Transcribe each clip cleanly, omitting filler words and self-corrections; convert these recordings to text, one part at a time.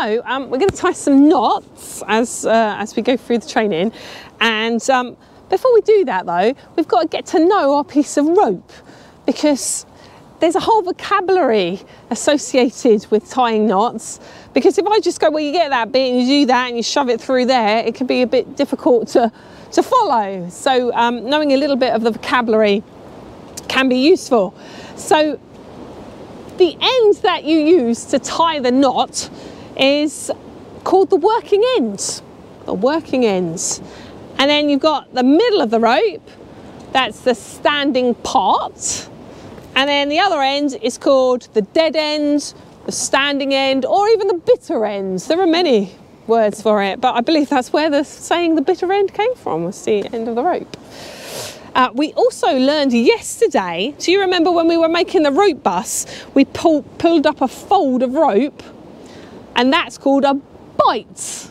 So we're going to tie some knots as we go through the training, and before we do that though, we've got to get to know our piece of rope, because there's a whole vocabulary associated with tying knots. Because if I just go, well, you get that bit and you do that and you shove it through there, it can be a bit difficult to follow. So knowing a little bit of the vocabulary can be useful. So the end that you use to tie the knot is called the working end, the working ends. And then you've got the middle of the rope, that's the standing part. And then the other end is called the dead end, the standing end, or even the bitter end. There are many words for it, but I believe that's where the saying the bitter end came from, was the end of the rope. We also learned yesterday, do you remember when we were making the rope bus, we pulled up a fold of rope, and that's called a bight,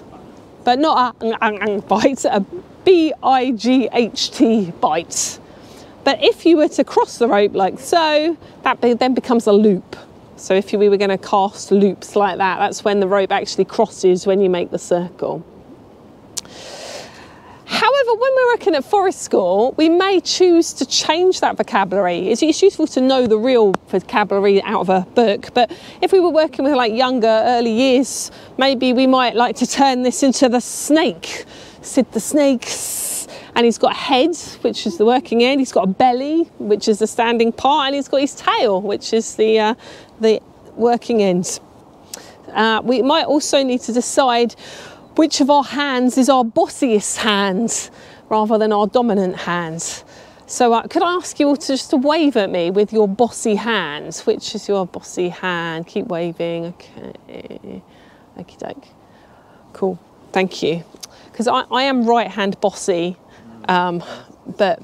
but not a bite, a B-I-G-H-T, bight. But if you were to cross the rope like so, that then becomes a loop. So if we were going to cast loops like that, that's when the rope actually crosses when you make the circle. However, when we're working at forest school, we may choose to change that vocabulary. It's useful to know the real vocabulary out of a book, but if we were working with like younger, early years, maybe we might like to turn this into the snake, Sid the Snake's. And he's got a head, which is the working end, he's got a belly, which is the standing part, and he's got his tail, which is the working end. We might also need to decide which of our hands is our bossiest hand, rather than our dominant hand. So could I ask you all to just wave at me with your bossy hand? Which is your bossy hand? Keep waving, okay. Okie doke. Cool, thank you. Because I am right hand bossy. But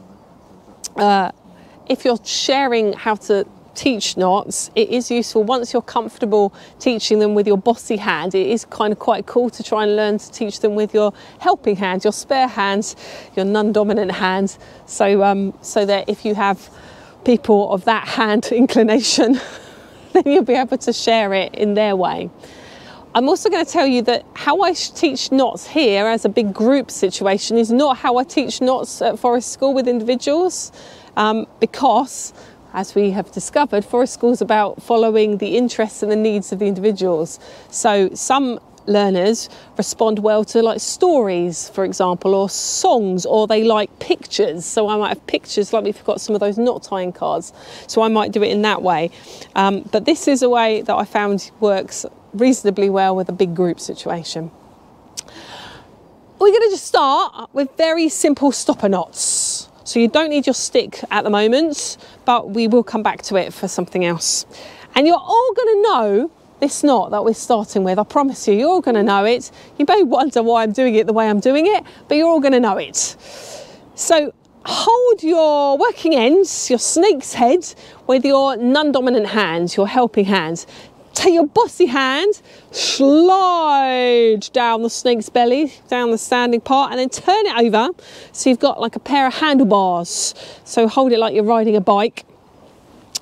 if you're sharing how to teach knots, it is useful. Once you're comfortable teaching them with your bossy hand, it is kind of quite cool to try and learn to teach them with your helping hand, your spare hand, your non-dominant hand. So, so that if you have people of that hand inclination, then you'll be able to share it in their way. I'm also going to tell you that how I teach knots here as a big group situation is not how I teach knots at forest school with individuals, because, as we have discovered, forest school is about following the interests and the needs of the individuals. So some learners respond well to like stories, for example, or songs, or they like pictures. So I might have pictures, like we've got some of those knot tying cards. So I might do it in that way. But this is a way that I found works reasonably well with a big group situation. We're going to just start with very simple stopper knots. So you don't need your stick at the moment, but we will come back to it for something else. And you're all going to know this knot that we're starting with. I promise you, you're all going to know it. You may wonder why I'm doing it the way I'm doing it, but you're all going to know it. So hold your working ends, your snake's head, with your non-dominant hand, your helping hand. Take your bossy hand, slide down the snake's belly, down the standing part, and then turn it over so you've got like a pair of handlebars. So hold it like you're riding a bike.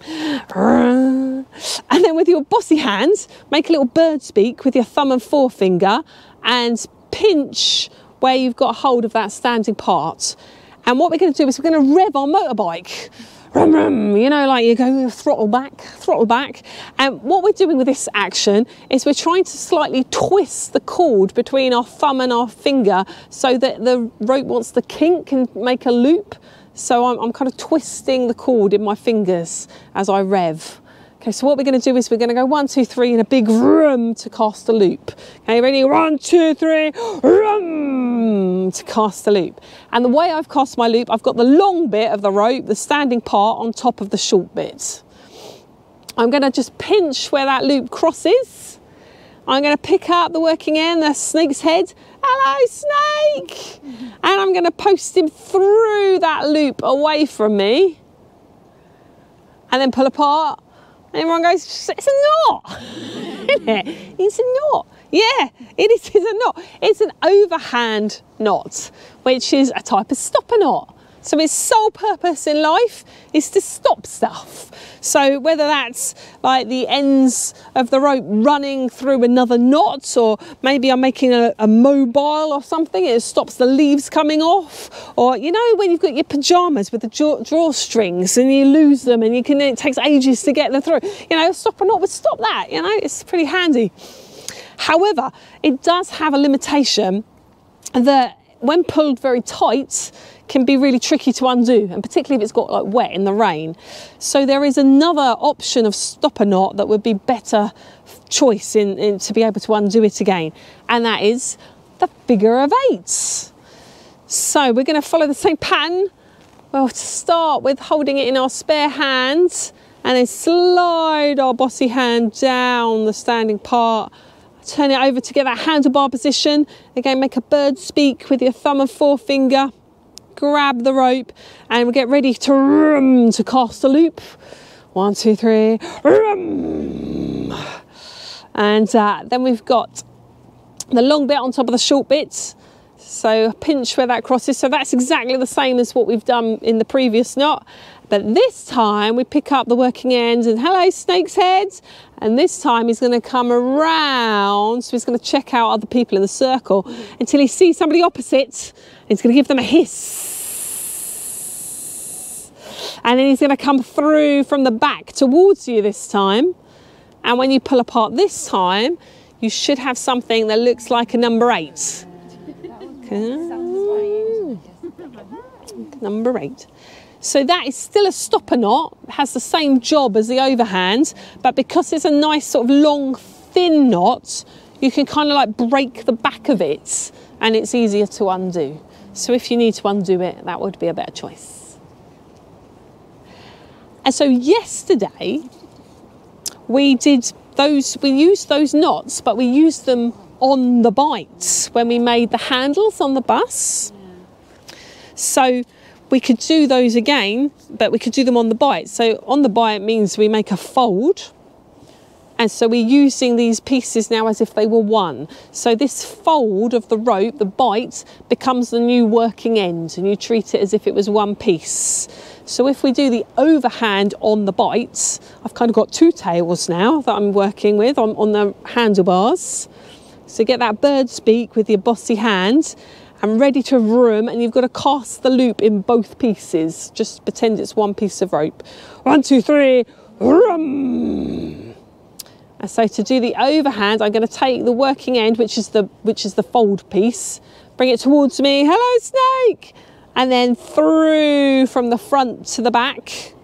And then with your bossy hand, make a little bird's beak with your thumb and forefinger and pinch where you've got hold of that standing part. And what we're going to do is we're going to rev our motorbike. Rum, rum, you know, like you go throttle back. And what we're doing with this action is we're trying to slightly twist the cord between our thumb and our finger so that the rope wants to kink and make a loop. So I'm kind of twisting the cord in my fingers as I rev. Okay, so what we're going to do is we're going to go 1, 2, 3 in a big rum to cast a loop. Okay, ready? 1, 2, 3, rum to cast the loop. And the way I've cast my loop, I've got the long bit of the rope, the standing part, on top of the short bit. I'm going to just pinch where that loop crosses. I'm going to pick up the working end, the snake's head. Hello, snake! And I'm going to post him through that loop away from me. And then pull apart. And everyone goes, it's a knot, isn't it? It's a knot. Yeah, it is a knot. It's an overhand knot, which is a type of stopper knot. So his sole purpose in life is to stop stuff. So whether that's like the ends of the rope running through another knot, or maybe I'm making a mobile or something, it stops the leaves coming off. Or, you know, when you've got your pajamas with the drawstrings and you lose them and you can, it takes ages to get them through, you know, a stopper knot would stop that, you know, it's pretty handy. However, it does have a limitation that when pulled very tight can be really tricky to undo, and particularly if it's got like wet in the rain. So there is another option of stopper knot that would be better choice in to be able to undo it again, and that is the figure of eights. So we're going to follow the same pattern. Well, to start with, holding it in our spare hand and then slide our bossy hand down the standing part. Turn it over to get that handlebar position. Again, make a bird's beak with your thumb and forefinger. Grab the rope and we'll get ready to cast a loop. 1, 2, 3. And then we've got the long bit on top of the short bit. So pinch where that crosses. So that's exactly the same as what we've done in the previous knot. But this time we pick up the working end and hello snake's head. And this time he's going to come around. So he's going to check out other people in the circle until he sees somebody opposite. He's going to give them a hiss. And then he's going to come through from the back towards you this time. And when you pull apart this time, you should have something that looks like a number 8. Number 8. So that is still a stopper knot, has the same job as the overhand, but because it's a nice sort of long, thin knot, you can kind of like break the back of it and it's easier to undo. So if you need to undo it, that would be a better choice. And so yesterday, we used those knots, but we used them on the bite when we made the handles on the bus. Yeah. So we could do those again, but we could do them on the bite. So on the bite means we make a fold. And so we're using these pieces now as if they were one. So this fold of the rope, the bite, becomes the new working end and you treat it as if it was one piece. So if we do the overhand on the bite, I've kind of got two tails now that I'm working with on the handlebars. So get that bird's beak with your bossy hand. And ready to room, and you've got to cast the loop in both pieces. Just pretend it's one piece of rope. 1, 2, 3, room. And so to do the overhand, I'm going to take the working end, which is the fold piece, bring it towards me. Hello, snake! And then through from the front to the back.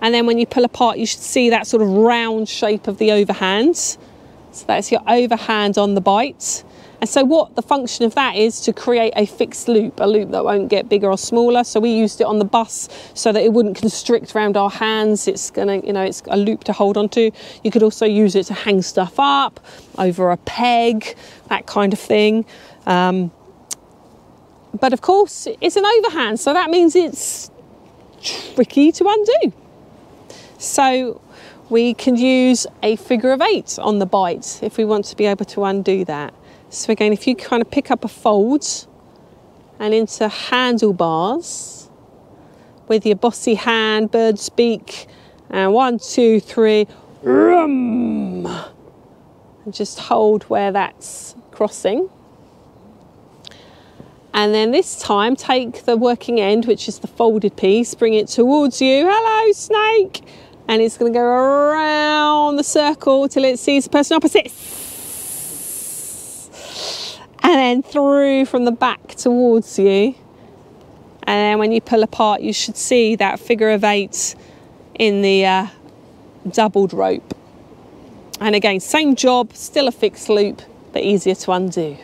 And then when you pull apart, you should see that sort of round shape of the overhand. So that's your overhand on the bite. And so what the function of that is to create a fixed loop, a loop that won't get bigger or smaller. So we used it on the bus so that it wouldn't constrict around our hands. It's gonna, you know, it's a loop to hold onto. You could also use it to hang stuff up over a peg, that kind of thing. But of course it's an overhand, so that means it's tricky to undo. So we can use a figure of eight on the bite if we want to be able to undo that. So again, if you kind of pick up a fold and into handlebars with your bossy hand, bird's beak, and 1, 2, 3, rum, and just hold where that's crossing. And then this time, take the working end, which is the folded piece, bring it towards you. Hello, snake! And it's going to go around the circle till it sees the person opposite. And then through from the back towards you. And then when you pull apart, you should see that figure of eight in the doubled rope. And again, same job, still a fixed loop, but easier to undo.